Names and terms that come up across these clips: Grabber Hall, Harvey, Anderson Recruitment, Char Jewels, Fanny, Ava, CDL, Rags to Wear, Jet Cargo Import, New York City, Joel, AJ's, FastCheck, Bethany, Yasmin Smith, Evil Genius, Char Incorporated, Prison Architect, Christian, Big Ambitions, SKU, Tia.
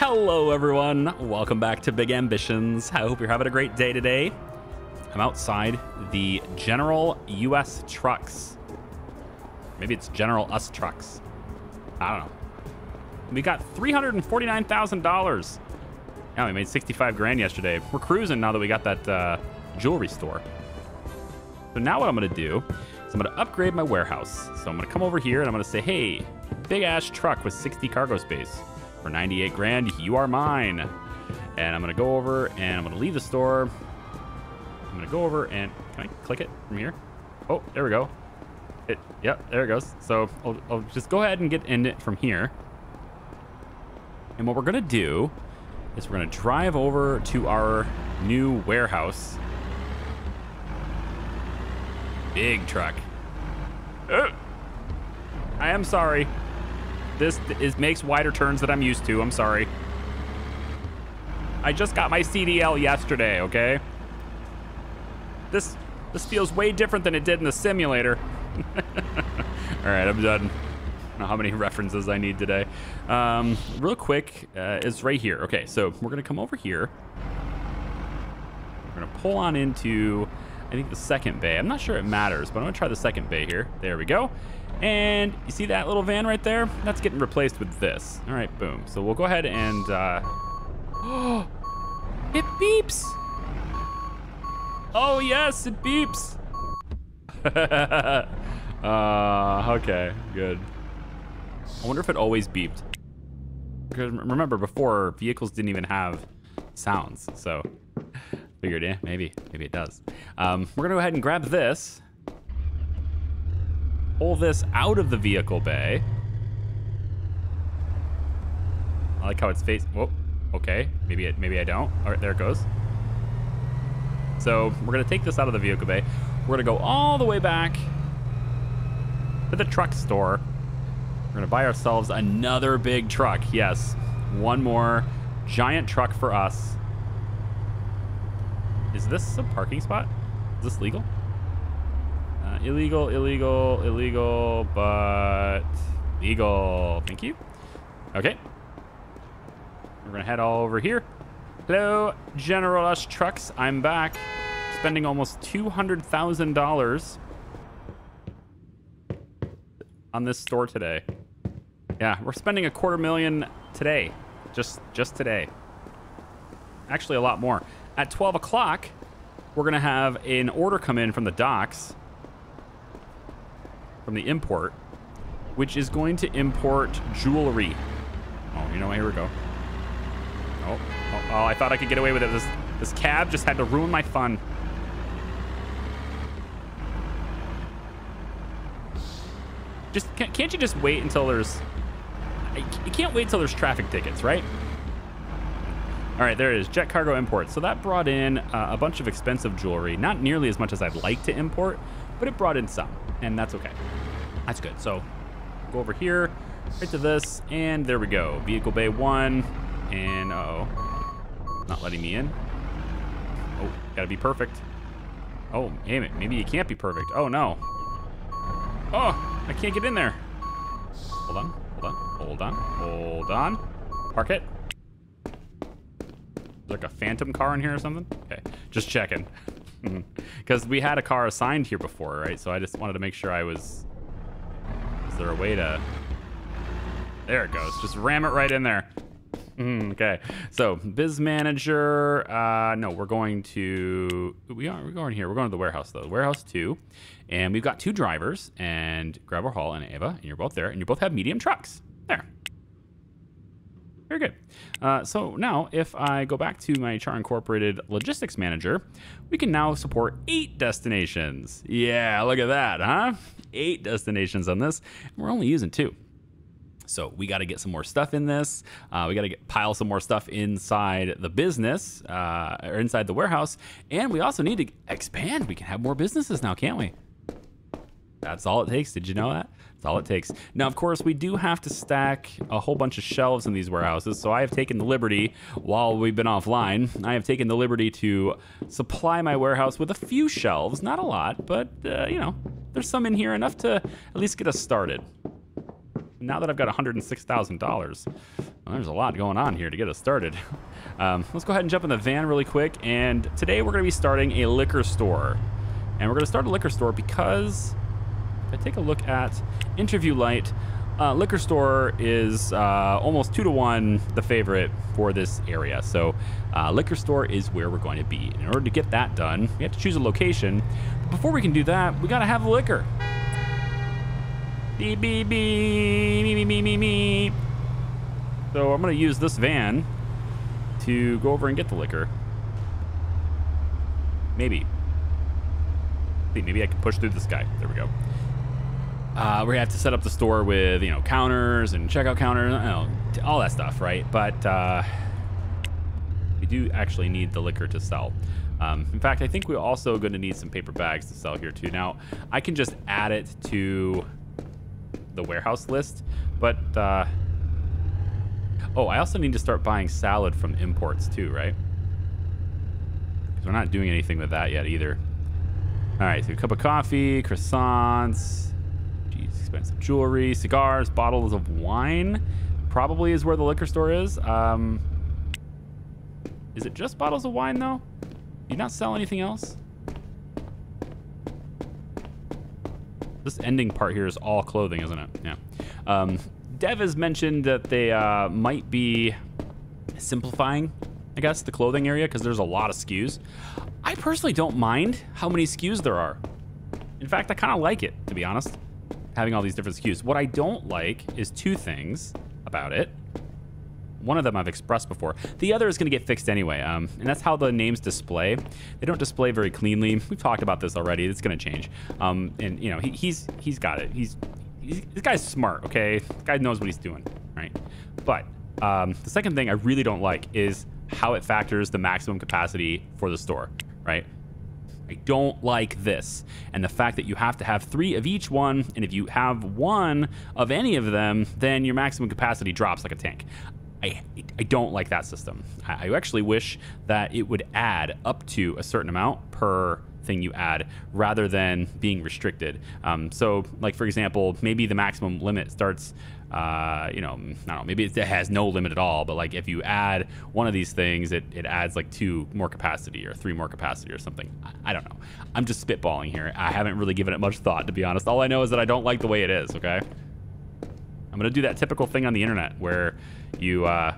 Hello everyone, welcome back to Big Ambitions. I hope you're having a great day today. I'm outside the General U.S. Trucks. Maybe it's General Us Trucks. I don't know. We got $349,000. Yeah, we made 65 grand yesterday. We're cruising now that we got that jewelry store. So now what I'm gonna do is I'm gonna upgrade my warehouse. So I'm gonna come over here and I'm gonna say, hey, big ass truck with 60 cargo space. For 98 grand, you are mine. And I'm gonna go over and I'm gonna leave the store. I'm gonna go over and, can I click it from here? Oh, there we go. Yep, there it goes. So I'll just go ahead and end it from here. And what we're gonna do is we're gonna drive over to our new warehouse. Big truck. Oh, I am sorry. This makes wider turns that I'm used to. I'm sorry. I just got my CDL yesterday, okay? This feels way different than it did in the simulator. All right, I'm done. I don't know how many references I need today. Real quick, it's right here. Okay, so we're gonna come over here. We're gonna pull on into, I think, the second bay. I'm not sure it matters, but I'm gonna try the second bay here. There we go. And you see that little van right there? That's getting replaced with this. All right, boom. So we'll go ahead and, it beeps. Oh yes, it beeps. Okay, good. I wonder if it always beeped. Because remember before, vehicles didn't even have sounds. So figured, yeah, maybe it does. We're gonna go ahead and grab this. Pull this out of the vehicle bay. I like how it's faced. Whoa. Okay. Maybe I don't. All right, there it goes. So we're gonna take this out of the vehicle bay. We're gonna go all the way back to the truck store. We're gonna buy ourselves another big truck. Yes, one more giant truck for us. Is this a parking spot? Is this legal? Illegal, but legal. Thank you. Okay. We're gonna head all over here. Hello, General U.S. Trucks. I'm back. Spending almost $200,000 on this store today. Yeah, we're spending a $250,000 today. Just today. Actually, a lot more. At 12 o'clock, we're gonna have an order come in from the docks. From the import, which is going to import jewelry. Oh, you know what? Here we go. Oh, I thought I could get away with it. This cab just had to ruin my fun. Just can't you just wait until there's? You can't wait until there's traffic tickets, right? All right, there it is. Jet Cargo Import. So that brought in a bunch of expensive jewelry. Not nearly as much as I'd like to import, but it brought in some. And that's okay. That's good. So go over here, right to this, and there we go. Vehicle bay 1, and uh-oh, not letting me in. Oh, gotta be perfect. Oh, damn it, maybe you can't be perfect. Oh no. Oh, I can't get in there. Hold on. Park it. There's like a phantom car in here or something? Okay, just checking. Because we had a car assigned here before, right? So I just wanted to make sure I was... Is there a way to... There it goes. Just ram it right in there. Okay. So, biz manager... no, we're going to... We're going here. We're going to the warehouse, though. Warehouse 2. And we've got 2 drivers. And Grabber Hall and Ava. And you're both there. And you both have medium trucks. There. Very good. So now if I go back to my Char Incorporated logistics manager, we can now support 8 destinations. Yeah, look at that, huh? 8 destinations on this, and we're only using 2. So we got to get some more stuff in this. We got to pile some more stuff inside the business, or inside the warehouse. And we also need to expand. We can have more businesses now, can't we? That's all it takes. Did you know that? That's all it takes. Now, of course, we do have to stack a whole bunch of shelves in these warehouses. So I have taken the liberty, while we've been offline, I have taken the liberty to supply my warehouse with a few shelves. Not a lot, but, you know, there's some in here enough to at least get us started. now that I've got $106,000, well, there's a lot going on here to get us started. Let's go ahead and jump in the van really quick. And today we're going to be starting a liquor store. And we're going to start a liquor store because if I take a look at Interview Light, liquor store is almost 2-to-1 the favorite for this area. So liquor store is where we're going to be. In order to get that done, we have to choose a location. But before we can do that, we got to have the liquor. Beep, beep, beep, beep, beep, beep, beep. So I'm going to use this van to go over and get the liquor. Maybe. See, maybe I can push through this guy. There we go. We have to set up the store with, you know, counters and checkout counters, all that stuff, right? But we do actually need the liquor to sell. In fact, I think we're also going to need some paper bags to sell here too. Now, I can just add it to the warehouse list, but oh, I also need to start buying salad from imports too, right? Because we're not doing anything with that yet either. All right, so a cup of coffee, croissants. Expensive jewelry, cigars, bottles of wine probably is where the liquor store is. Is it just bottles of wine though? Do you not sell anything else? This ending part here is all clothing, isn't it? Yeah. Dev has mentioned that they might be simplifying, I guess, the clothing area because there's a lot of SKUs. I personally don't mind how many SKUs there are. In fact, I kind of like it, to be honest. Having all these different SKUs. What I don't like is two things about it. One of them I've expressed before. The other is going to get fixed anyway, and that's how the names display. They don't display very cleanly. We've talked about this already. It's going to change. And you know, he's got it. This guy's smart, okay? This guy knows what he's doing, right? But the second thing I really don't like is how it factors the maximum capacity for the store, right? I don't like this. And the fact that you have to have 3 of each one, and if you have 1 of any of them, then your maximum capacity drops like a tank. I don't like that system. I actually wish that it would add up to a certain amount per thing you add rather than being restricted. So like, for example, maybe the maximum limit starts, you know, I don't know, maybe it has no limit at all, but like if you add one of these things, it adds like 2 more capacity or 3 more capacity or something. I don't know. I'm just spitballing here. I haven't really given it much thought, to be honest. All I know is that I don't like the way it is, okay? I'm gonna do that typical thing on the internet where you, I'm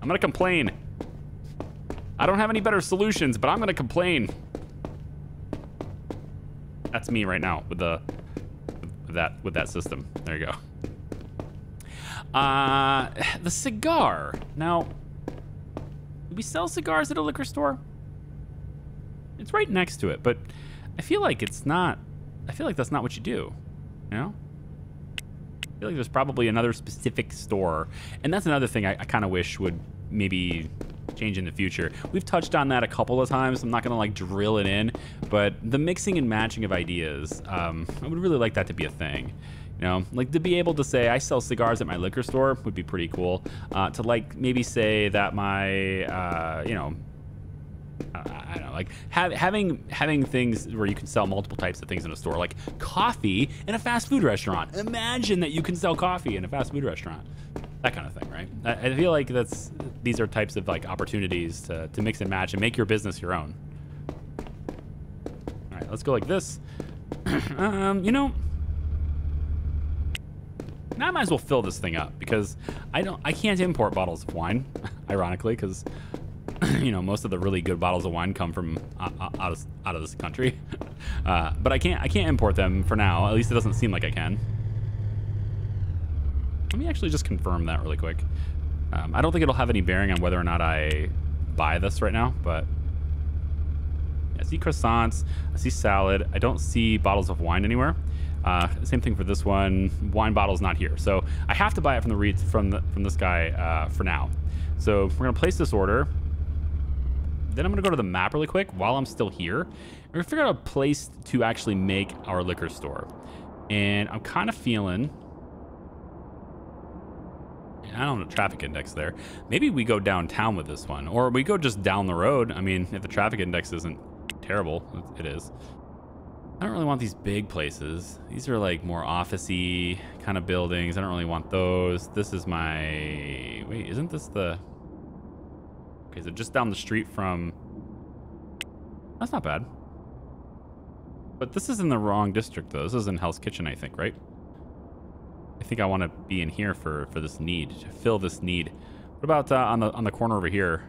gonna complain. I don't have any better solutions, but I'm gonna complain. That's me right now with the with that system. There you go. The cigar. Now, do we sell cigars at a liquor store? It's right next to it, but I feel like it's not. I feel like that's not what you do. You know. I feel like there's probably another specific store, and that's another thing I kind of wish would maybe change in the future. We've touched on that a couple of times. I'm not gonna like drill it in, but the mixing and matching of ideas, I would really like that to be a thing. You know, like to be able to say I sell cigars at my liquor store would be pretty cool. To like maybe say that my, you know, I don't know, like having things where you can sell multiple types of things in a store, like coffee in a fast food restaurant. Imagine that you can sell coffee in a fast food restaurant. That kind of thing, right? I feel like that's, these are types of like opportunities to mix and match and make your business your own. All right, let's go like this. You know, now I might as well fill this thing up because I can't import bottles of wine, ironically, because you know most of the really good bottles of wine come from out of this country. But I can't import them for now. At least it doesn't seem like I can. Let me actually just confirm that really quick. I don't think it'll have any bearing on whether or not I buy this right now, but I see croissants, I see salad, I don't see bottles of wine anywhere. Same thing for this one. Wine bottle's not here, so I have to buy it from this guy for now. So we're gonna place this order. Then I'm gonna go to the map really quick while I'm still here. We're gonna figure out a place to actually make our liquor store, and I'm kind of feeling. I don't know, traffic index there. Maybe we go downtown with this one, or we go just down the road. I mean, if the traffic index isn't terrible, it is. I don't really want these big places. These are like more office-y kind of buildings. I don't really want those. This is my... Wait, isn't this the... Okay, so just down the street from... That's not bad. But this is in the wrong district, though. This is in Hell's Kitchen, I think, right? I think I want to be in here for this need, to fill this need. What about on the corner over here?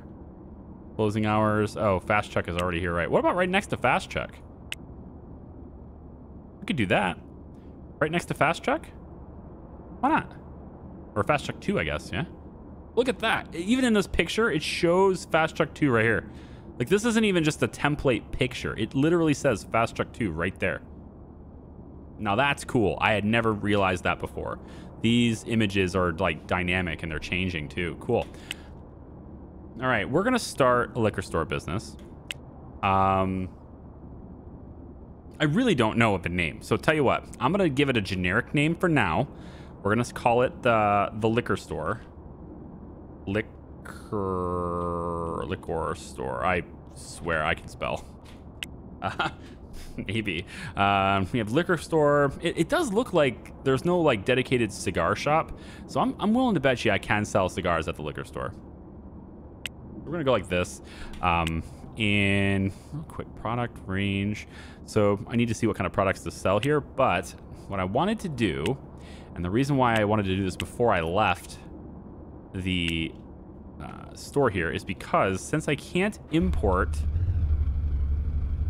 Closing hours. Oh, FastCheck is already here, right? What about right next to FastCheck? We could do that. Right next to FastCheck? Why not? Or FastCheck 2, I guess, yeah? Look at that. Even in this picture, it shows FastCheck 2 right here. Like, this isn't even just a template picture. It literally says FastCheck 2 right there. Now, that's cool. I had never realized that before. These images are, like, dynamic, and they're changing, too. Cool. All right, we're going to start a liquor store business. I really don't know of a name. So tell you what, I'm going to give it a generic name for now. We're going to call it the liquor store. Liquor store. I swear I can spell. Maybe. We have liquor store. It does look like there's no like dedicated cigar shop. So I'm willing to bet you I can sell cigars at the liquor store. We're going to go like this. In real quick product range. So I need to see what kind of products to sell here. But what I wanted to do, and the reason why I wanted to do this before I left the store here, is because since I can't import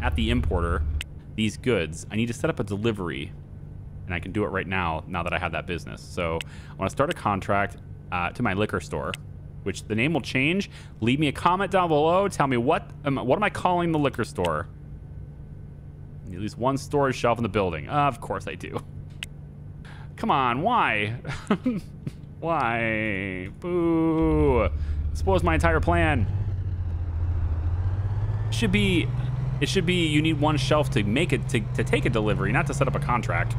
at the importer these goods, I need to set up a delivery, and I can do it right now, now that I have that business. So I want to start a contract to my liquor store, which the name will change. Leave me a comment down below. Tell me what am I calling the liquor store? At least one storage shelf in the building. Of course I do. Come on, why? Why? Boo. Exposed my entire plan. It should be you need one shelf to make it to take a delivery, not to set up a contract.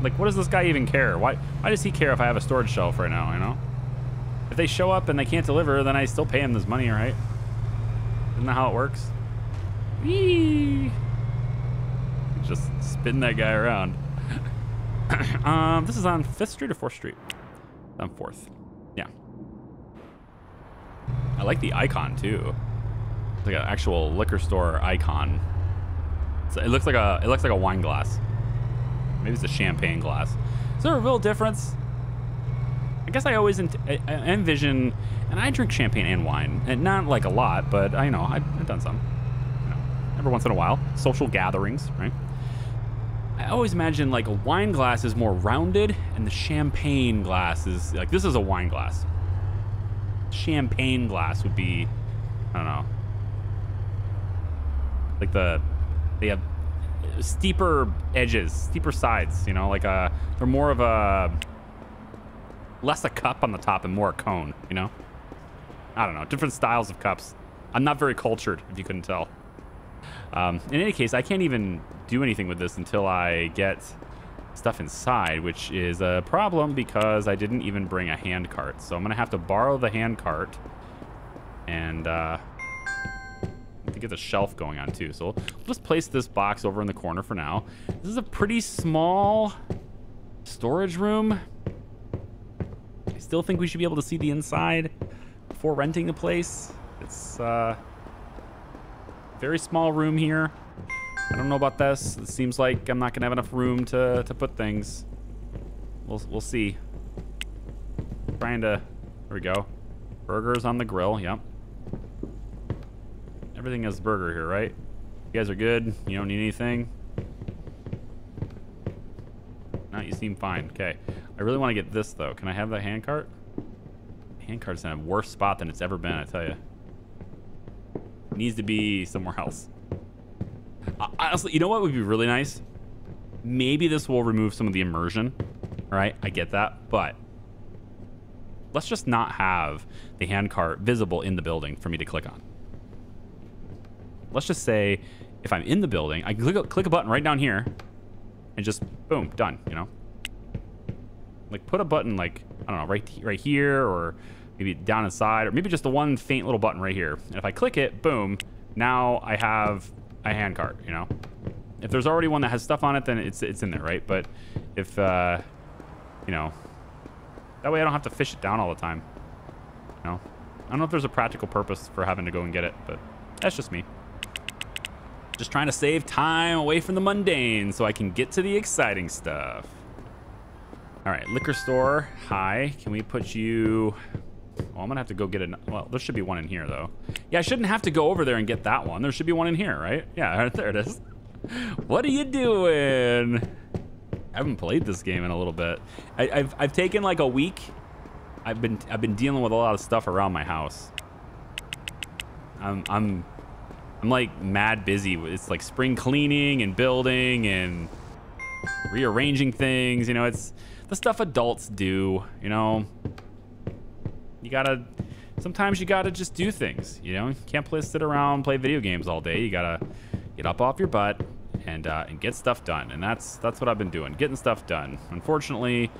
Like, what does this guy even care? Why does he care if I have a storage shelf right now, you know? If they show up and they can't deliver, then I still pay him this money, right? Isn't that how it works? Whee! Just spin that guy around. This is on 5th Street or 4th Street? It's on 4th. Yeah. I like the icon, too. It's like an actual liquor store icon. So it looks like a wine glass. Maybe it's a champagne glass. Is there a real difference? I guess I always envision, and I drink champagne and wine, and not like a lot, but I know I've done some, you know, every once in a while, social gatherings, right? I always imagine like a wine glass is more rounded, and the champagne glass is like, this is a wine glass. Champagne glass would be, I don't know, like they have steeper edges, steeper sides, you know, like they're more of a. Less a cup on the top and more a cone, you know? I don't know, different styles of cups. I'm not very cultured, if you couldn't tell. In any case, I can't even do anything with this until I get stuff inside, which is a problem because I didn't even bring a hand cart. So I'm gonna have to borrow the hand cart and to get the shelf going on too. So we'll just place this box over in the corner for now. This is a pretty small storage room. I still think we should be able to see the inside before renting the place. It's a very small room here. I don't know about this. It seems like I'm not gonna have enough room to put things. We'll see. Trying to, there we go. Burgers on the grill, yep. Everything has burger here, right? You guys are good, you don't need anything. No, you seem fine, okay. I really want to get this, though. Can I have that hand cart? Hand cart's in a worse spot than it's ever been, I tell you. It needs to be somewhere else. Honestly, you know what would be really nice? Maybe this will remove some of the immersion. All right, I get that. But let's just not have the hand cart visible in the building for me to click on. Let's just say if I'm in the building, I can click a button right down here and just, boom, done, you know? Like, put a button, like, I don't know, right here, or maybe down inside, or maybe just the one faint little button right here. And if I click it, boom, now I have a hand cart, you know? If there's already one that has stuff on it, then it's in there, right? But if, you know, that way I don't have to fish it down all the time. You know? I don't know if there's a practical purpose for having to go and get it, but that's just me. Just trying to save time away from the mundane so I can get to the exciting stuff. All right, liquor store. Hi, can we put you... Well, I'm gonna have to go get an... Well, there should be one in here, though. Yeah, I shouldn't have to go over there and get that one. There should be one in here, right? Yeah, there it is. What are you doing? I haven't played this game in a little bit. I've taken like a week. I've been dealing with a lot of stuff around my house. I'm like mad busy. It's like spring cleaning and building and rearranging things. You know, it's the stuff adults do. You know, you gotta. Sometimes you gotta just do things. You know, you can't sit around and play video games all day. You gotta get up off your butt and get stuff done. And that's what I've been doing, getting stuff done. Unfortunately,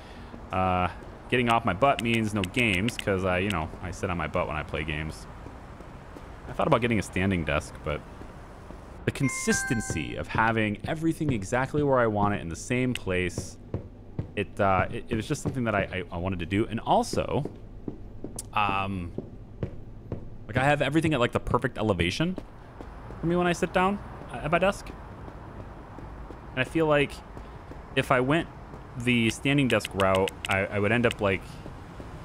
getting off my butt means no games because you know, I sit on my butt when I play games. I thought about getting a standing desk, but the consistency of having everything exactly where I want it in the same place, it was just something that I wanted to do. And also, like I have everything at like the perfect elevation for me when I sit down at my desk. And I feel like if I went the standing desk route, I would end up like,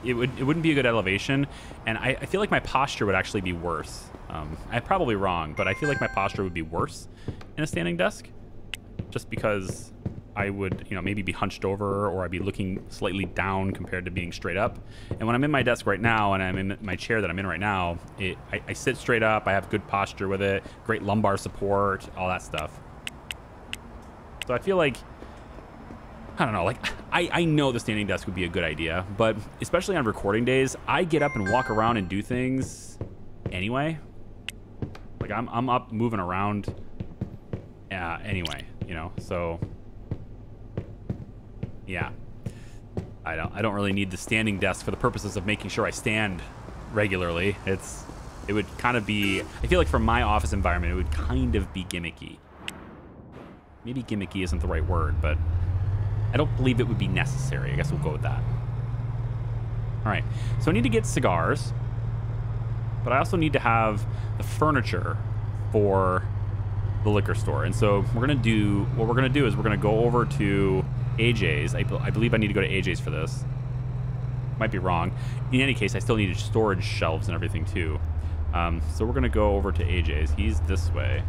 it wouldn't be a good elevation. And I feel like my posture would actually be worse. I'm probably wrong, but I feel like my posture would be worse in a standing desk just because I would, you know, maybe be hunched over or I'd be looking slightly down compared to being straight up. And when I'm in my desk right now and I'm in my chair that I'm in right now, I sit straight up. I have good posture with it, great lumbar support, all that stuff. So I feel like, I don't know, like I know the standing desk would be a good idea, but especially on recording days, I get up and walk around and do things anyway. Like I'm up moving around anyway, you know, so yeah. I don't really need the standing desk for the purposes of making sure I stand regularly. It would kind of be, I feel like for my office environment, it would kind of be gimmicky. Maybe gimmicky isn't the right word, but I don't believe it would be necessary. I guess we'll go with that. All right, so I need to get cigars, but I also need to have the furniture for the liquor store. And so we're gonna do, what we're gonna do is we're gonna go over to AJ's. I believe I need to go to AJ's for this. Might be wrong. In any case, I still need storage shelves and everything too. So we're gonna go over to AJ's. He's this way.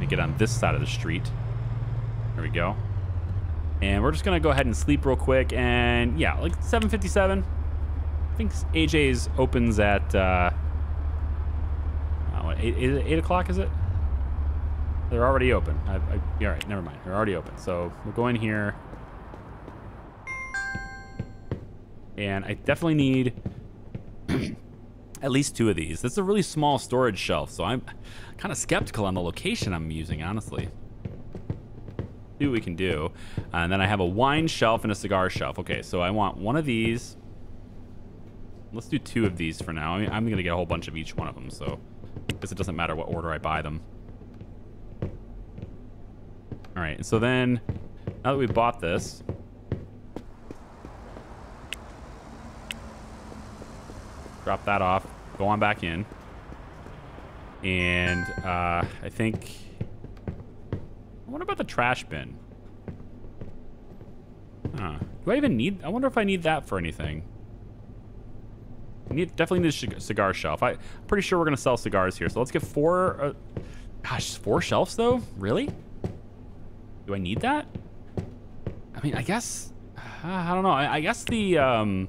To get on this side of the street. There we go. And we're just gonna go ahead and sleep real quick. And yeah, like 7:57. I think AJ's opens at 8 o'clock, is it? They're already open. All right, never mind. They're already open. So we'll go in here. And I definitely need at least 2 of these. That's a really small storage shelf, so I'm kind of skeptical on the location I'm using, honestly. See what we can do. And then I have a wine shelf and a cigar shelf. Okay, so I want one of these. Let's do 2 of these for now. I mean, I'm gonna get a whole bunch of each one of them, so I guess it doesn't matter what order I buy them. All right, so then now that we bought this, drop that off, go on back in. And I think, what about the trash bin? Huh. Do I even need, I wonder if I need that for anything. Definitely need a cigar shelf. I'm pretty sure we're gonna sell cigars here. So let's get 4, gosh, 4 shelves though? Really? Do I need that? I mean, I guess, I don't know. I guess the,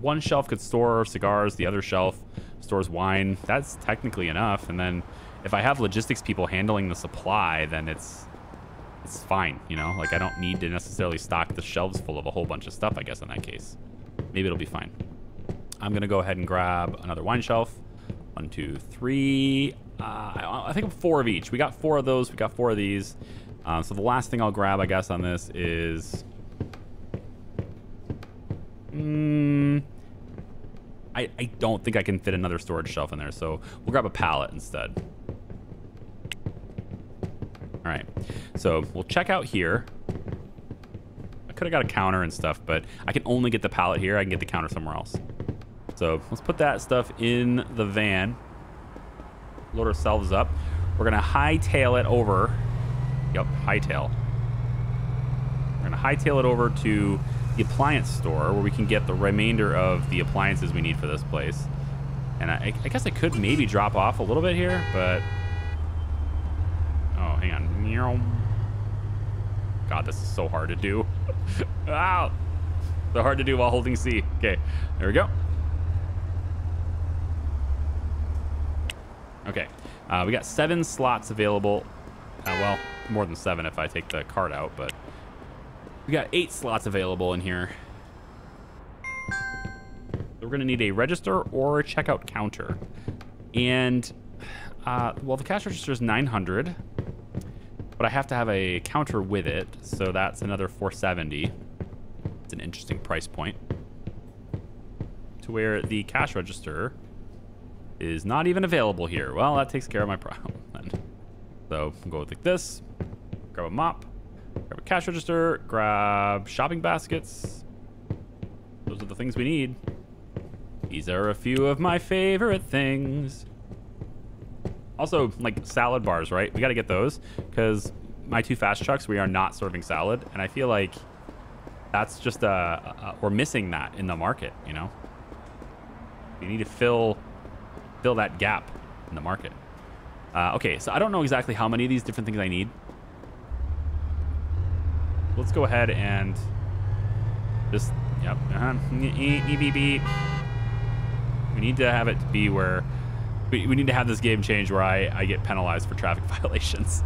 one shelf could store cigars, the other shelf stores wine. That's technically enough. And then if I have logistics people handling the supply, then it's fine, you know? Like I don't need to necessarily stock the shelves full of a whole bunch of stuff, I guess in that case. Maybe it'll be fine. I'm gonna go ahead and grab another wine shelf. 1, 2, 3. I think 4 of each. We got 4 of those, we got 4 of these. So the last thing I'll grab, I guess, on this is I don't think I can fit another storage shelf in there, so we'll grab a pallet instead. All right, so we'll check out here. I could have got a counter and stuff, but I can only get the pallet here. I can get the counter somewhere else. So let's put that stuff in the van, load ourselves up. We're gonna hightail it over. Yep, hightail. We're gonna hightail it over to the appliance store where we can get the remainder of the appliances we need for this place. And I guess I could maybe drop off a little bit here, but... Oh, hang on. God, this is so hard to do. Ow! So hard to do while holding C. Okay, there we go. Okay, we got 7 slots available. Well, more than 7 if I take the card out, but we got 8 slots available in here. So we're gonna need a register or a checkout counter. And, well, the cash register is 900, but I have to have a counter with it, so that's another 470. It's an interesting price point. To where the cash register is not even available here. Well, that takes care of my problem then. So I'll go like this, grab a mop, grab a cash register, grab shopping baskets. Those are the things we need. These are a few of my favorite things. Also, like salad bars, right? We gotta get those because my 2 fast trucks, we are not serving salad. And I feel like that's just, we're missing that in the market, you know? We need to fill that gap in the market. Okay, so I don't know exactly how many of these different things I need. Let's go ahead and just, yep. We need to have it be where, we need to have this game change where I get penalized for traffic violations.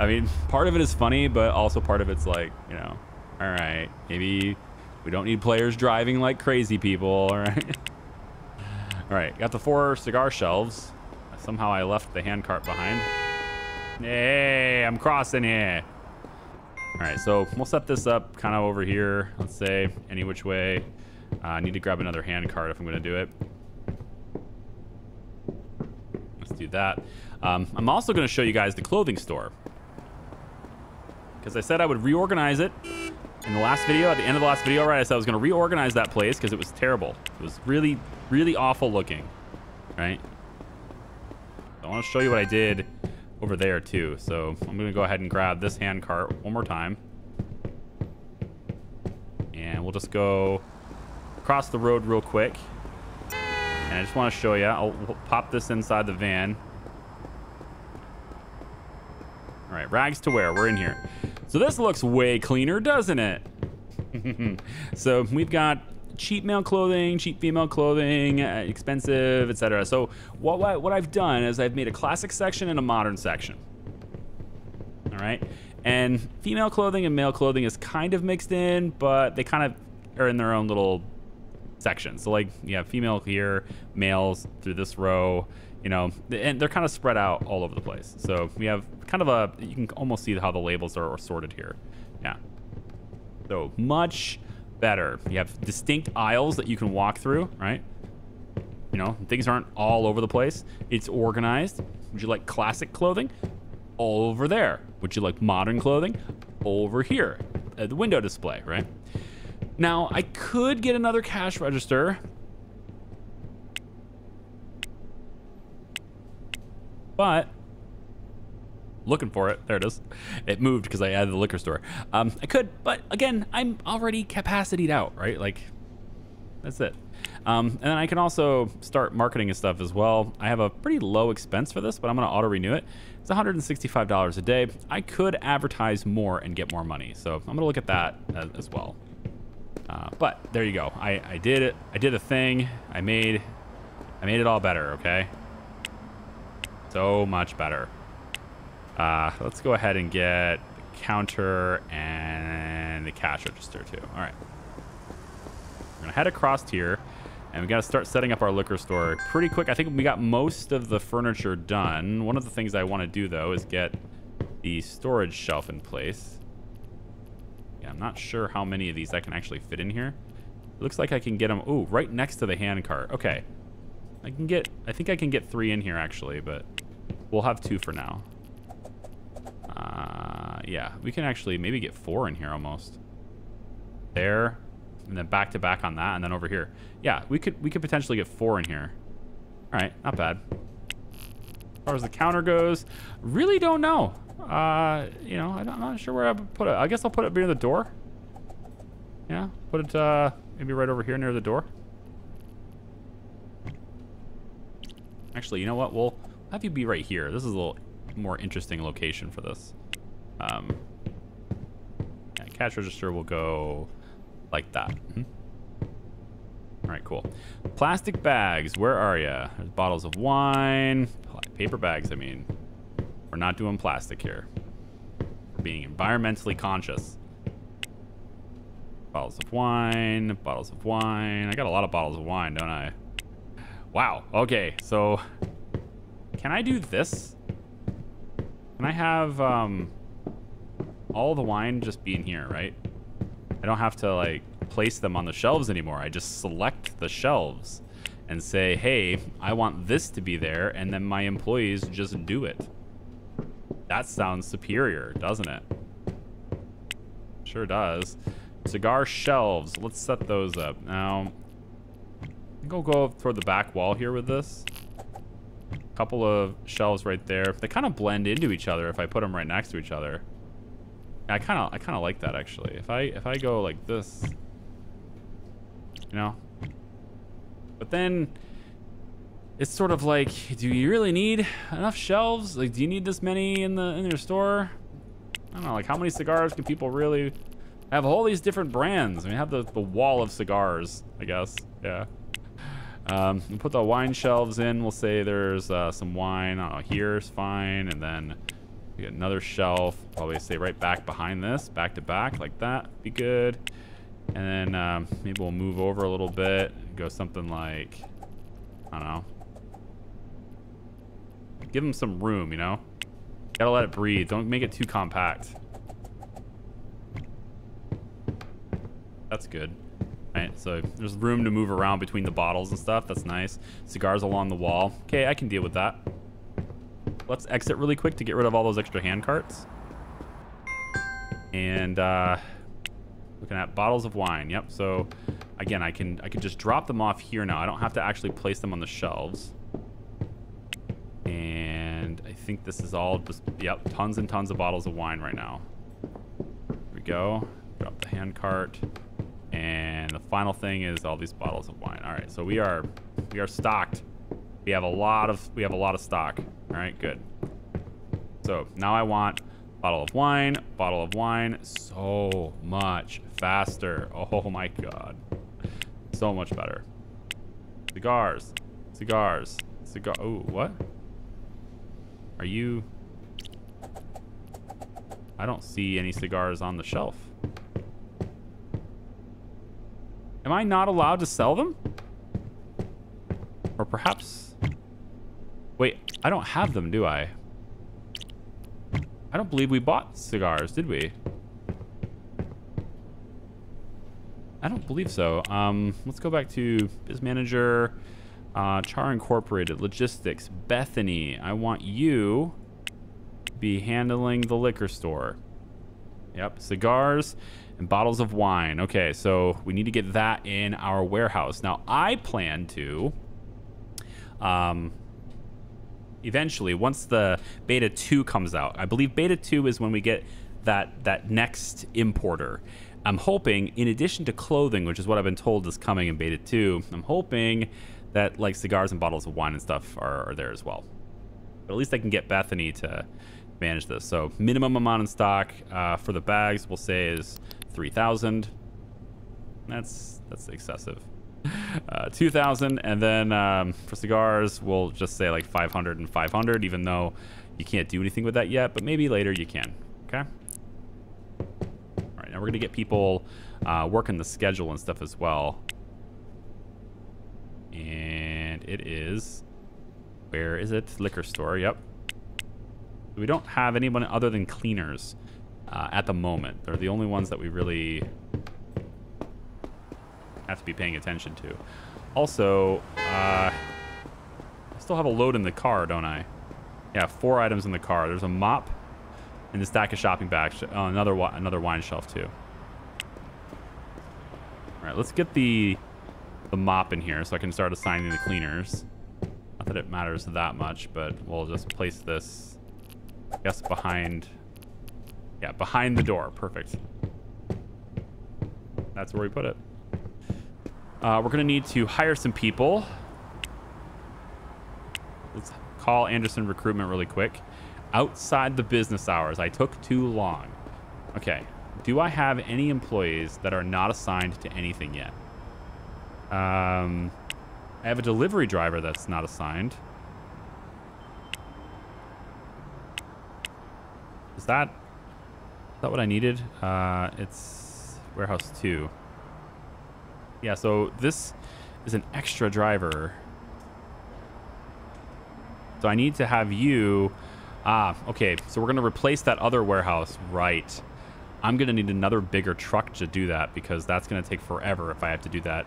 I mean, part of it is funny, but also part of it's like, you know, all right, maybe we don't need players driving like crazy people, all right? All right, got the 4 cigar shelves. Somehow I left the hand cart behind. Hey, I'm crossing here. All right, so we'll set this up kind of over here, let's say, any which way. I need to grab another hand cart if I'm gonna do it. Let's do that. I'm also gonna show you guys the clothing store. Because I said I would reorganize it in the last video, at the end of the last video, right? I said I was gonna reorganize that place because it was terrible. It was really, really awful looking, right? I want to show you what I did over there too. So I'm going to go ahead and grab this hand cart one more time. And we'll just go across the road real quick. And I just want to show you, I'll pop this inside the van. All right, Rags to Wear, we're in here. So this looks way cleaner, doesn't it? So we've got cheap male clothing, cheap female clothing, expensive, etc. So what I've done is I've made a classic section and a modern section. All right, and female clothing and male clothing is kind of mixed in, but they kind of are in their own little section. So like, you have female here, males through this row, you know, and they're kind of spread out all over the place. So we have kind of a, you can almost see how the labels are sorted here. Yeah, so much better. You have distinct aisles that you can walk through, right? You know, things aren't all over the place. It's organized. Would you like classic clothing? Over there. Would you like modern clothing? Over here at the window display, right? Now, I could get another cash register, but looking for it. There it is. It moved because I added the liquor store. I could, but again, I'm already capacitied out, right? Like, that's it. And then I can also start marketing and stuff as well. I have a pretty low expense for this, but I'm going to auto renew it. It's $165 a day. I could advertise more and get more money. So I'm going to look at that as well. But there you go. I did it. I did a thing. I made it all better. Okay. So much better. Let's go ahead and get the counter and the cash register too. All right, we're gonna head across here, and we gotta start setting up our liquor store pretty quick. I think we got most of the furniture done. One of the things I want to do though is get the storage shelf in place. Yeah, I'm not sure how many of these I can actually fit in here. It looks like I can get them. Ooh, right next to the hand cart. Okay. I can get, I think I can get 3 in here actually, but we'll have 2 for now. Yeah, we can actually maybe get 4 in here almost. There, and then back to back on that, and then over here. Yeah, we could potentially get 4 in here. All right, not bad. As far as the counter goes, really don't know. You know, I'm not sure where I would put it. I guess I'll put it near the door. Yeah, put it maybe right over here near the door. Actually, you know what? We'll have you be right here. This is a little more interesting location for this. Yeah, cash register will go like that. Mm-hmm. All right, cool. Plastic bags, where are ya? There's bottles of wine, paper bags, I mean. We're not doing plastic here. We're being environmentally conscious. Bottles of wine, bottles of wine. I got a lot of bottles of wine, don't I? Wow, okay, so can I do this? Can I have all the wine just be in here, right? I don't have to like place them on the shelves anymore. I just select the shelves and say, hey, I want this to be there, and then my employees just do it. That sounds superior, doesn't it? Sure does. Cigar shelves, let's set those up. Now, I think I'll go toward the back wall here with this. A couple of shelves right there. They kind of blend into each other if I put them right next to each other. I kind of like that actually. If I go like this, you know. But then it's sort of like, do you really need enough shelves? Like, do you need this many in your store? I don't know. Like, how many cigars can people really have? All these different brands. I mean, have the wall of cigars, I guess. Yeah. We'll put the wine shelves in. We'll say there's some wine. I don't know. Here's fine, and then. We got another shelf, probably stay right back behind this, back to back like that, be good. And then maybe we'll move over a little bit, go something like, I don't know. Give them some room, you know? Gotta let it breathe, don't make it too compact. That's good. All right, so there's room to move around between the bottles and stuff, that's nice. Cigars along the wall, okay, I can deal with that. Let's exit really quick to get rid of all those extra hand carts. And looking at bottles of wine. Yep. So again, I can just drop them off here now. I don't have to actually place them on the shelves. And I think this is all just, yep, tons and tons of bottles of wine right now. Here we go. Drop the hand cart. And the final thing is all these bottles of wine. All right. So we are stocked. We have a lot of stock. All right, good. So now I want bottle of wine, so much faster. Oh my God, so much better. Cigars, cigars, cigar, oh, what? Are you, I don't see any cigars on the shelf. Am I not allowed to sell them? Or perhaps, wait, I don't have them, do I? I don't believe we bought cigars, did we? I don't believe so. Let's go back to Biz Manager, Char Incorporated, Logistics, Bethany. I want you to be handling the liquor store. Yep, cigars and bottles of wine. Okay, so we need to get that in our warehouse. Now, I plan to... eventually, once the beta 2 comes out, I believe beta 2 is when we get that next importer. I'm hoping, in addition to clothing, which is what I've been told is coming in beta 2, I'm hoping that like cigars and bottles of wine and stuff are there as well. But at least I can get Bethany to manage this. So minimum amount in stock for the bags, we'll say is 3,000. That's excessive. 2,000, and then for cigars we'll just say like 500 and 500, even though you can't do anything with that yet, but maybe later you can. Okay, all right, now we're gonna get people working the schedule and stuff as well. And it is, where is it? Liquor store. Yep, we don't have anyone other than cleaners at the moment. They're the only ones that we really have to be paying attention to. Also, I still have a load in the car, don't I? Yeah, 4 items in the car. There's a mop and the stack of shopping bags. Oh, another wine shelf, too. All right, let's get the mop in here so I can start assigning the cleaners. Not that it matters that much, but we'll just place this, I guess, behind... Yeah, behind the door. Perfect. That's where we put it. We're going to need to hire some people. Let's call Anderson Recruitment really quick. Outside the business hours. I took too long. Okay. Do I have any employees that are not assigned to anything yet? I have a delivery driver that's not assigned. Is that what I needed? It's warehouse 2. Yeah, so this is an extra driver. So I need to have you... okay, so we're going to replace that other warehouse, right? I'm going to need another bigger truck to do that because that's going to take forever if I have to do that.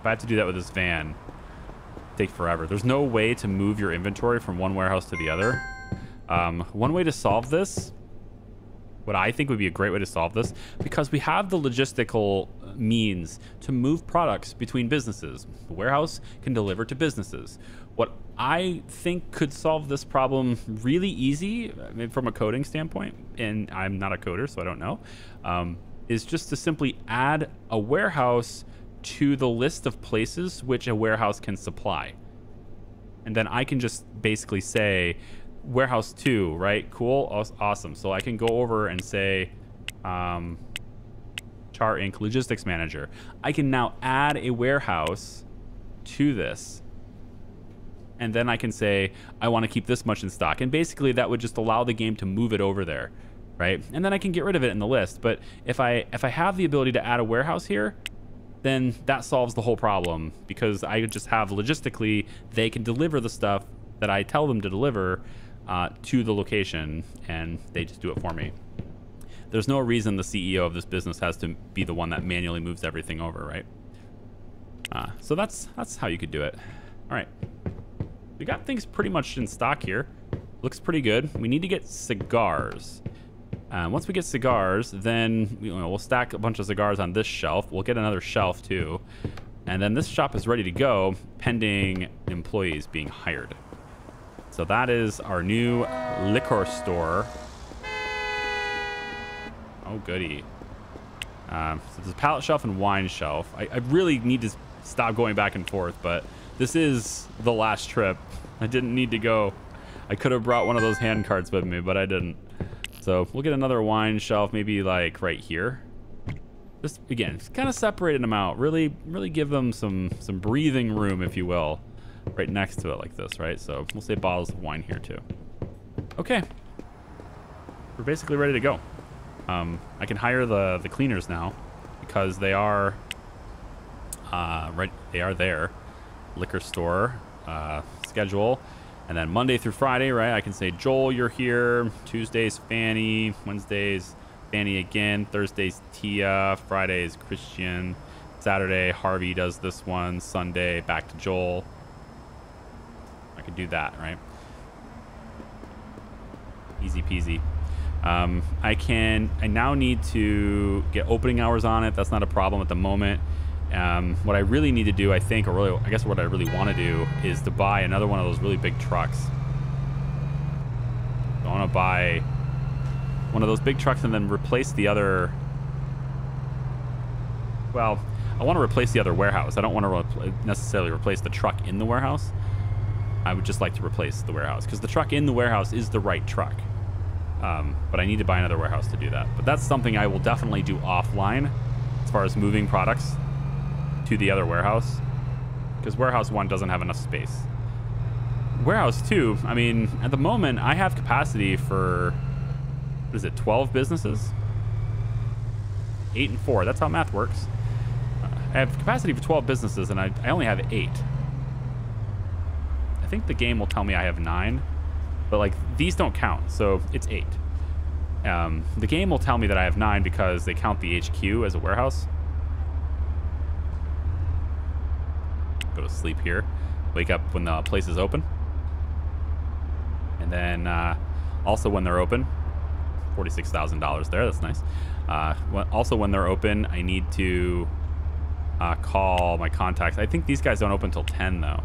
If I have to do that with this van, it'll take forever. There's no way to move your inventory from one warehouse to the other. One way to solve this, what I think would be a great way to solve this, because we have the logistical means to move products between businesses. The warehouse can deliver to businesses. What I think could solve this problem really easy, I mean, from a coding standpoint, and I'm not a coder, so I don't know, is just to simply add a warehouse to the list of places which a warehouse can supply. And then I can just basically say... Warehouse 2, right? Cool. Awesome. So I can go over and say, Char Inc. Logistics Manager. I can now add a warehouse to this. And then I can say, I want to keep this much in stock. And basically that would just allow the game to move it over there, right? And then I can get rid of it in the list. But if I have the ability to add a warehouse here, then that solves the whole problem because I just have logistically, they can deliver the stuff that I tell them to deliver to the location, and they just do it for me. There's no reason the CEO of this business has to be the one that manually moves everything over, right? So that's how you could do it. All right, we got things pretty much in stock here. Looks pretty good. We need to get cigars. Once we get cigars, then we'll stack a bunch of cigars on this shelf. We'll get another shelf too, and then this shop is ready to go, pending employees being hired. So that is our new liquor store. Oh, goody. So there's a pallet shelf and wine shelf. I really need to stop going back and forth, but this is the last trip. I didn't need to go. I could have brought one of those hand carts with me, but I didn't. So we'll get another wine shelf, maybe like right here. Just, again, just kind of separating them out. Really give them some breathing room, if you will. Right next to it like this, right? So we'll say bottles of wine here too. Okay, we're basically ready to go. I can hire the cleaners now because they are there. Liquor store schedule, and then Monday through Friday, right? I can say Joel, you're here. Tuesdays Fanny, Wednesdays Fanny again, Thursdays Tia, Fridays Christian, Saturday Harvey does this one, Sunday back to Joel. I could do that, right? Easy peasy. I now need to get opening hours on it. That's not a problem at the moment. What I really need to do, I think, or really, I guess what I really want to do is to buy another one of those really big trucks. I want to buy one of those big trucks and then replace the other. Well, I want to replace the other warehouse. I don't want to necessarily replace the truck in the warehouse. I would just like to replace the warehouse because the truck in the warehouse is the right truck. But I need to buy another warehouse to do that. But that's something I will definitely do offline as far as moving products to the other warehouse because warehouse 1 doesn't have enough space. Warehouse 2, I mean, at the moment I have capacity for, what is it, 12 businesses? 8 and 4, that's how math works. I have capacity for 12 businesses and I only have 8. I think the game will tell me I have 9, but like these don't count, so it's 8. The game will tell me that I have 9 because they count the HQ as a warehouse, go to sleep here, wake up when the place is open. And then also when they're open, $46,000 there, that's nice. Also when they're open, I need to call my contacts. I think these guys don't open till 10 though.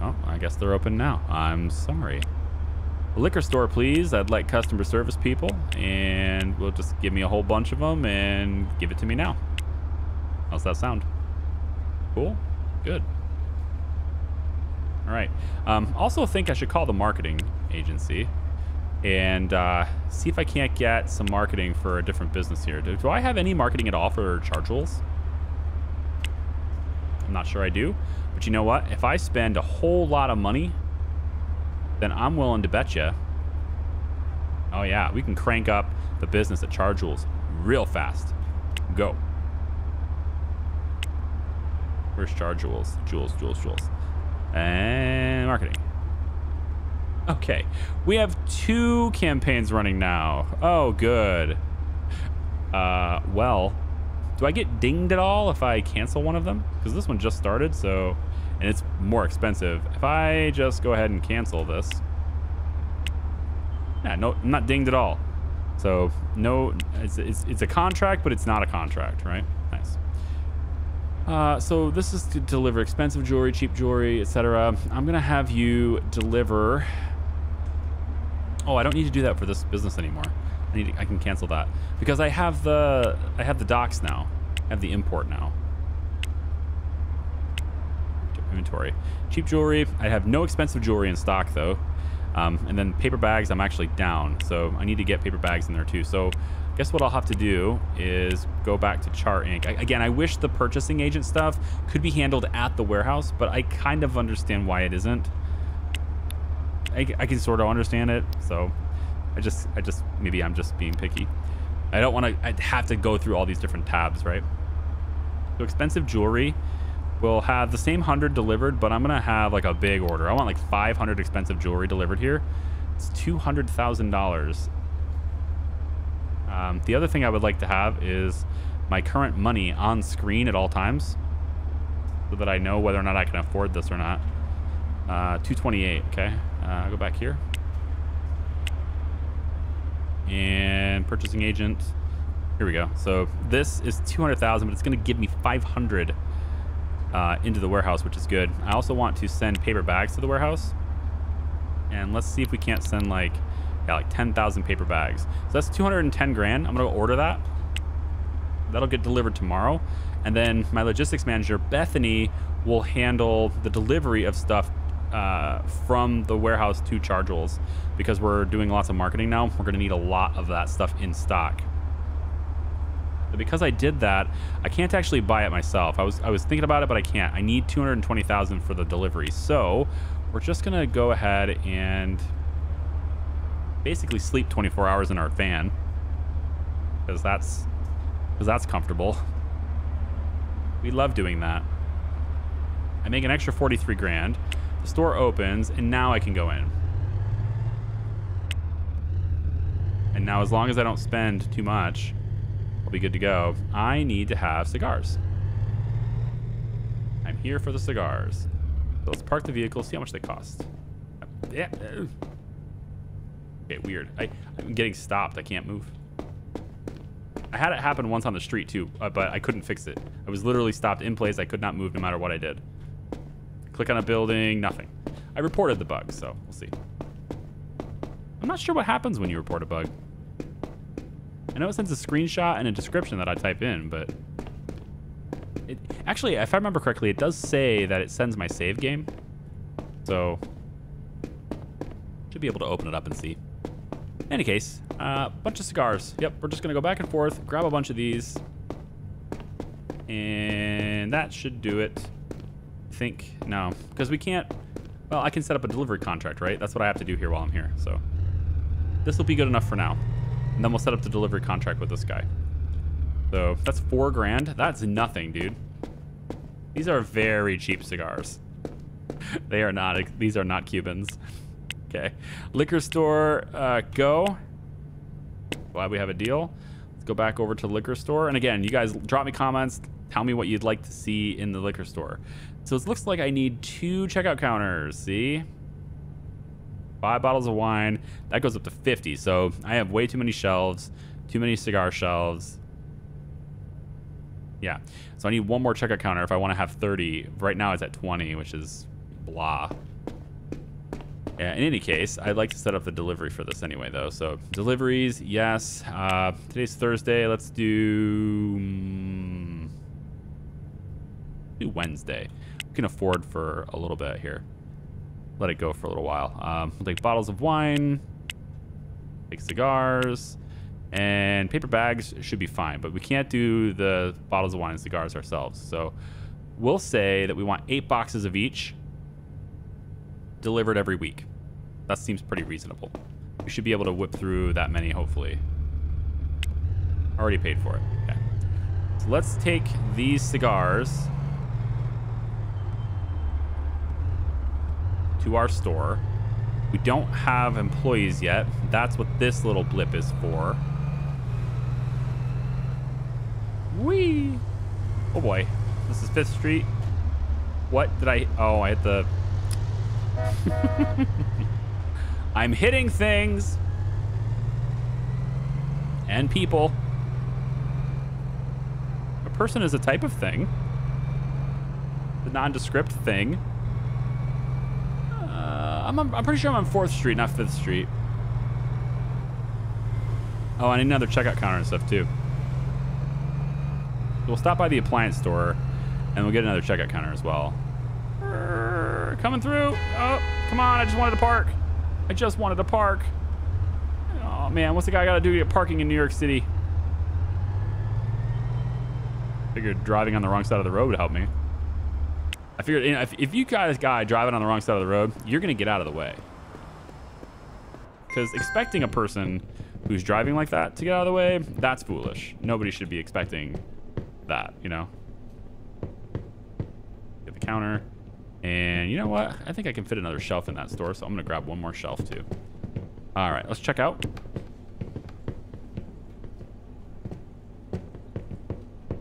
Oh, I guess they're open now. I'm sorry. A liquor store, please. I'd like customer service people, and we'll just give me a whole bunch of them and give it to me now. How's that sound? Cool. Good. All right. Also think I should call the marketing agency and see if I can't get some marketing for a different business here. Do I have any marketing at all for Char Jewels? I'm not sure I do. But you know what? If I spend a whole lot of money, then I'm willing to bet you. Oh, yeah. We can crank up the business at Char Jewels real fast. Go. Where's Char Jewels? Jewels. And marketing. Okay. We have 2 campaigns running now. Oh, good. Well, do I get dinged at all if I cancel one of them? Because this one just started, so... And it's more expensive. If I just go ahead and cancel this... Yeah, no, I'm not dinged at all. So, no... It's a contract, but it's not a contract, right? Nice. So, this is to deliver expensive jewelry, cheap jewelry, etc. I'm going to have you deliver... Oh, I don't need to do that for this business anymore. I can cancel that because I have the docks now. I have the import now. Inventory, cheap jewelry. I have no expensive jewelry in stock though, and then paper bags. I'm actually down, so I need to get paper bags in there too. So, I guess what I'll have to do is go back to Char Inc. Again, I wish the purchasing agent stuff could be handled at the warehouse, but I kind of understand why it isn't. I can sort of understand it, so. I just, maybe I'm just being picky. I don't want to, I'd have to go through all these different tabs, right? So expensive jewelry will have the same 100 delivered, but I'm going to have like a big order. I want like 500 expensive jewelry delivered here. It's $200,000. The other thing I would like to have is my current money on screen at all times so that I know whether or not I can afford this or not. 228, okay. I'll go back here. And purchasing agent, here we go. So this is 200,000, but it's going to give me 500 into the warehouse, which is good. I also want to send paper bags to the warehouse, and let's see if we can't send like, yeah, like 10,000 paper bags. So that's 210 grand. I'm gonna order that. That'll get delivered tomorrow, and then my logistics manager Bethany will handle the delivery of stuff from the warehouse to Char Jewels, because we're doing lots of marketing now. We're going to need a lot of that stuff in stock. But because I did that, I can't actually buy it myself. I was thinking about it, but I can't. I need 220,000 for the delivery. So we're just going to go ahead and basically sleep 24 hours in our van, because that's comfortable. We love doing that. I make an extra 43 grand. The store opens, and now I can go in. And now, as long as I don't spend too much, I'll be good to go. I need to have cigars. I'm here for the cigars. So let's park the vehicle, see how much they cost. Yeah. Okay, weird. I'm getting stopped. I can't move. I had it happen once on the street, too, but I couldn't fix it. I was literally stopped in place. I could not move no matter what I did. Click on a building, nothing. I reported the bug, so we'll see. I'm not sure what happens when you report a bug. I know it sends a screenshot and a description that I type in, but... Actually, if I remember correctly, it does say that it sends my save game. So, should be able to open it up and see. In any case, bunch of cigars. Yep, we're just gonna go back and forth, grab a bunch of these. And that should do it. Think no, because we can't. Well, I can set up a delivery contract, right? That's what I have to do here while I'm here. So this will be good enough for now, and then we'll set up the delivery contract with this guy. So that's 4 grand. That's nothing, dude. These are very cheap cigars. They are not. These are not Cubans. Okay, liquor store. Go. Glad we have a deal. Let's go back over to the liquor store. And again, you guys drop me comments, tell me what you'd like to see in the liquor store. So it looks like I need 2 checkout counters, see? 5 bottles of wine, that goes up to 50. So I have way too many shelves, too many cigar shelves. Yeah, so I need 1 more checkout counter if I want to have 30. Right now it's at 20, which is blah. Yeah, in any case, I'd like to set up the delivery for this anyway, though. So deliveries, yes. Today's Thursday. Let's do Wednesday. We can afford for a little bit here. Let it go for a little while. We'll take bottles of wine, take cigars, and paper bags should be fine. But we can't do the bottles of wine and cigars ourselves. So we'll say that we want 8 boxes of each delivered every week. That seems pretty reasonable. We should be able to whip through that many, hopefully. Already paid for it. Okay. So let's take these cigars to our store. We don't have employees yet. That's what this little blip is for. Whee! Oh boy. This is 5th Street. What did I... Oh, I hit the... I'm hitting things and people. A person is a type of thing. The nondescript thing. I'm pretty sure I'm on 4th Street, not 5th Street. Oh, I need another checkout counter and stuff too. We'll stop by the appliance store and we'll get another checkout counter as well. Coming through. Oh, come on. I just wanted to park. I just wanted to park. Oh, man. What's the guy got to do to get parking in New York City? Figured driving on the wrong side of the road would help me. I figured, you know, if you got a guy driving on the wrong side of the road, you're going to get out of the way. Because expecting a person who's driving like that to get out of the way, that's foolish. Nobody should be expecting that, you know? Get the counter. And you know what? I think I can fit another shelf in that store, so I'm going to grab 1 more shelf, too. All right, let's check out.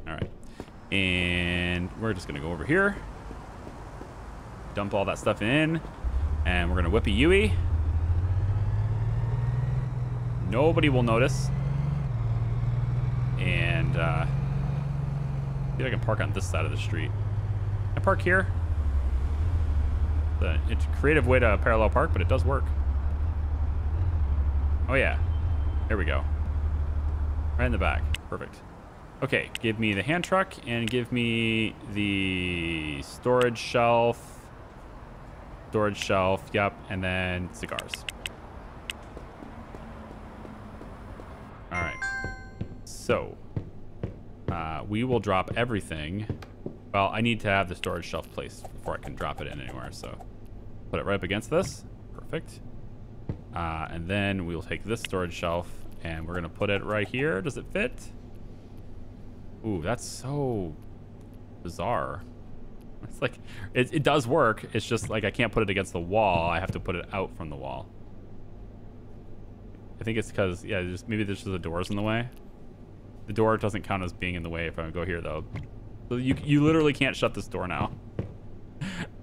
All right. And we're just going to go over here. Dump all that stuff in. And we're going to whip a Yui. Nobody will notice. And see if I can park on this side of the street. Can I park here? It's a creative way to parallel park, but it does work. Oh, yeah. There we go. Right in the back. Perfect. Okay, give me the hand truck and give me the storage shelf. Storage shelf, yep, and then cigars. All right. So, we will drop everything. Well, I need to have the storage shelf placed before I can drop it in anywhere, so... Put it right up against this. Perfect. And then we'll take this storage shelf and we're going to put it right here. Does it fit? Ooh, that's so bizarre. It's like, it does work. It's just like I can't put it against the wall. I have to put it out from the wall. I think it's because, yeah, maybe there's just the doors in the way. The door doesn't count as being in the way if I go here, though. So you literally can't shut this door now.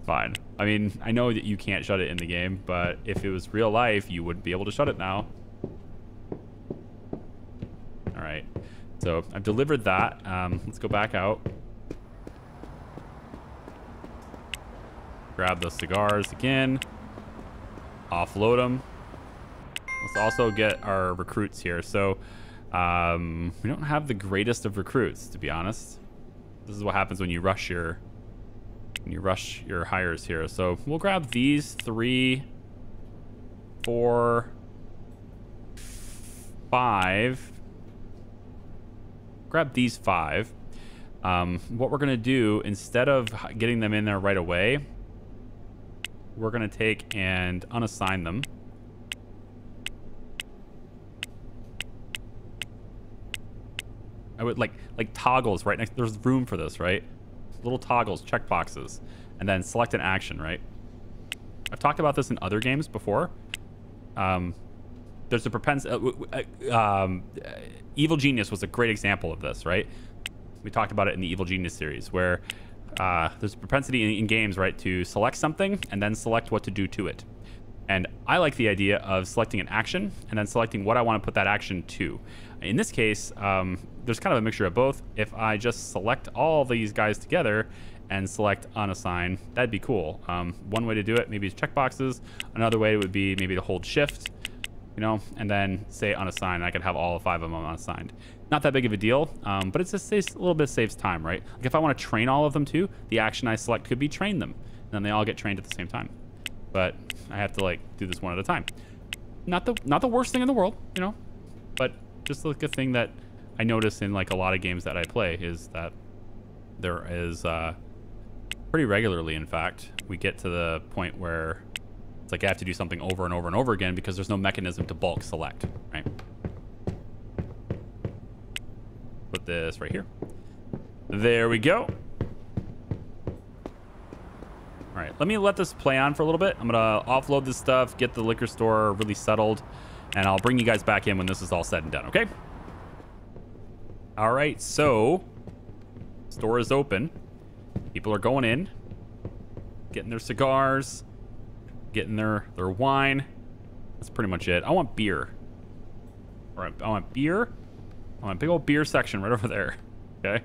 Fine. I mean, I know that you can't shut it in the game, but if it was real life, you wouldn't be able to shut it now. All right. So I've delivered that. Let's go back out. Grab those cigars again. Offload them. Let's also get our recruits here. So we don't have the greatest of recruits, to be honest. This is what happens when you rush your... And you rush your hires here. So we'll grab these 3, 4, 5. Grab these 5. What we're going to do, instead of getting them in there right away, we're going to take and unassign them. I would like toggles right next. There's room for this, right? Little toggles, checkboxes, and then select an action, right? I've talked about this in other games before. There's a propensity. Evil Genius was a great example of this, right? We talked about it in the Evil Genius series, where there's a propensity in games, right, to select something and then select what to do to it. And I like the idea of selecting an action and then selecting what I want to put that action to. In this case, there's kind of a mixture of both. If I just select all these guys together and select unassign, that'd be cool. One way to do it, maybe is checkboxes. Another way would be maybe to hold shift, you know, and then say unassign. And I could have all 5 of them unassigned. Not that big of a deal, but it's just saves, a little bit saves time, right? Like if I want to train all of them too, the action I select could be train them. And then they all get trained at the same time. But I have to like do this one at a time. Not the worst thing in the world, you know, but just like a thing that I notice in like a lot of games that I play is that there is pretty regularly, in fact, we get to the point where it's like I have to do something over and over and over again because there's no mechanism to bulk select, right? Put this right here. There we go. All right, let me let this play on for a little bit. I'm gonna offload this stuff, get the liquor store really settled, and I'll bring you guys back in when this is all said and done, okay? All right, so store is open. People are going in, getting their cigars, getting their wine. That's pretty much it. I want beer. All right, I want beer. I want a big old beer section right over there, okay?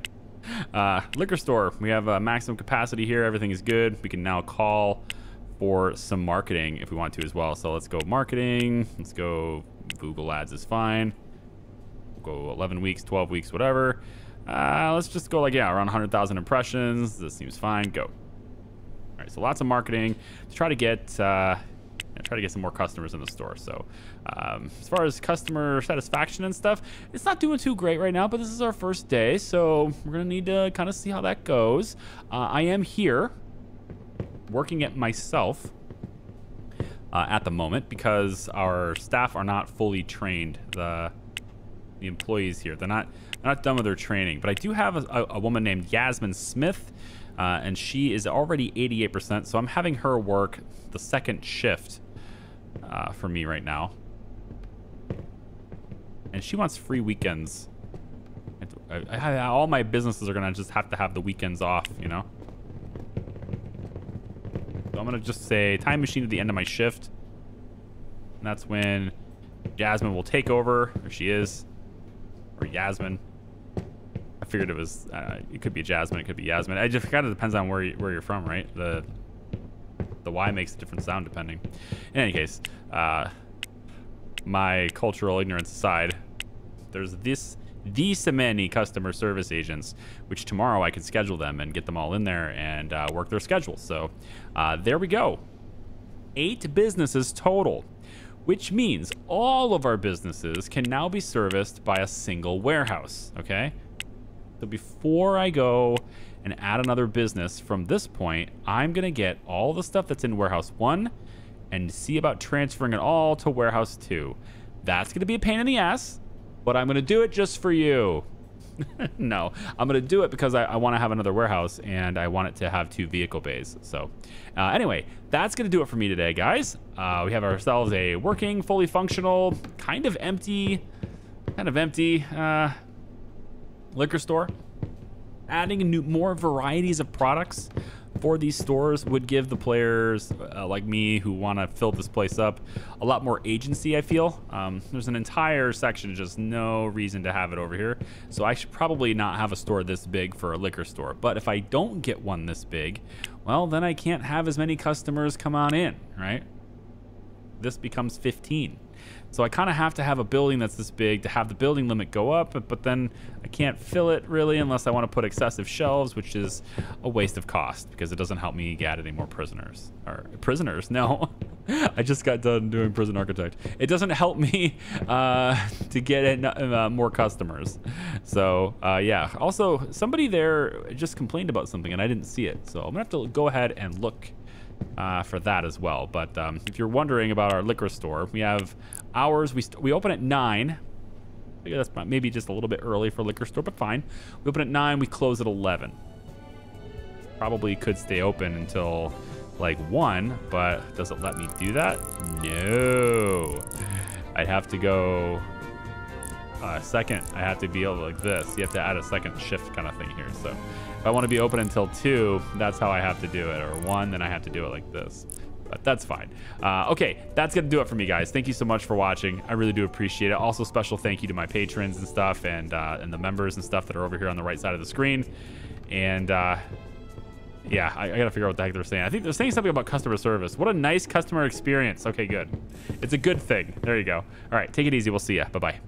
Liquor store, we have a maximum capacity here. Everything is good. We can now call for some marketing if we want to as well. So let's go marketing. Let's go Google Ads is fine. We'll go 11 weeks, 12 weeks, whatever. Let's just go like, yeah, around 100,000 impressions. This seems fine. Go. All right, so lots of marketing to try to get some more customers in the store. So as far as customer satisfaction and stuff, it's not doing too great right now, but this is our first day, so we're gonna need to kind of see how that goes. I am here working at myself at the moment because our staff are not fully trained. The employees here, they're not done with their training, but I do have a woman named Yasmin Smith, and she is already 88%, so I'm having her work the second shift for me right now, and she wants free weekends. All my businesses are gonna just have to have the weekends off, you know. So I'm gonna just say time machine at the end of my shift, and that's when Yasmin will take over, if she is, or Yasmin. I figured it was it could be Jasmine, it could be Yasmin. I just kind of depends on where you're from, right? The Y makes a different sound depending. In any case, my cultural ignorance aside, there's these many customer service agents, which tomorrow I can schedule them and get them all in there and work their schedules. So there we go. 8 businesses total, which means all of our businesses can now be serviced by a single warehouse, okay? So before I go and add another business from this point, I'm gonna get all the stuff that's in warehouse 1 and see about transferring it all to warehouse 2. That's gonna be a pain in the ass, but I'm gonna do it just for you. No, I'm gonna do it because I wanna have another warehouse and I want it to have 2 vehicle bays. So anyway, that's gonna do it for me today, guys. We have ourselves a working, fully functional, kind of empty, liquor store. Adding more varieties of products for these stores would give the players like me who want to fill this place up a lot more agency, I feel. There's an entire section, just no reason to have it over here. So I should probably not have a store this big for a liquor store. But if I don't get one this big, well, then I can't have as many customers come on in, right? This becomes 15. So I kind of have to have a building that's this big to have the building limit go up, but then I can't fill it really unless I want to put excessive shelves, which is a waste of cost because it doesn't help me get any more prisoners. Or prisoners, no. I just got done doing Prison Architect. It doesn't help me to get more customers. So yeah, also somebody there just complained about something and I didn't see it. So I'm gonna have to go ahead and look for that as well. But if you're wondering about our liquor store, we have hours. We open at 9. That's maybe just a little bit early for liquor store, but fine. We open at 9. We close at 11. Probably could stay open until like 1, but does it let me do that? No. I'd have to go second, I have to be able to, like this. You have to add a second shift kind of thing here. So if I want to be open until 2, that's how I have to do it. Or 1, then I have to do it like this. But that's fine. Okay, that's gonna do it for me, guys. Thank you so much for watching. I really do appreciate it. Also, special thank you to my patrons and stuff, and the members and stuff that are over here on the right side of the screen. And yeah, I gotta figure out what the heck they're saying. I think they're saying something about customer service. What a nice customer experience. Okay, good. It's a good thing. There you go. All right, take it easy. We'll see ya. Bye-bye.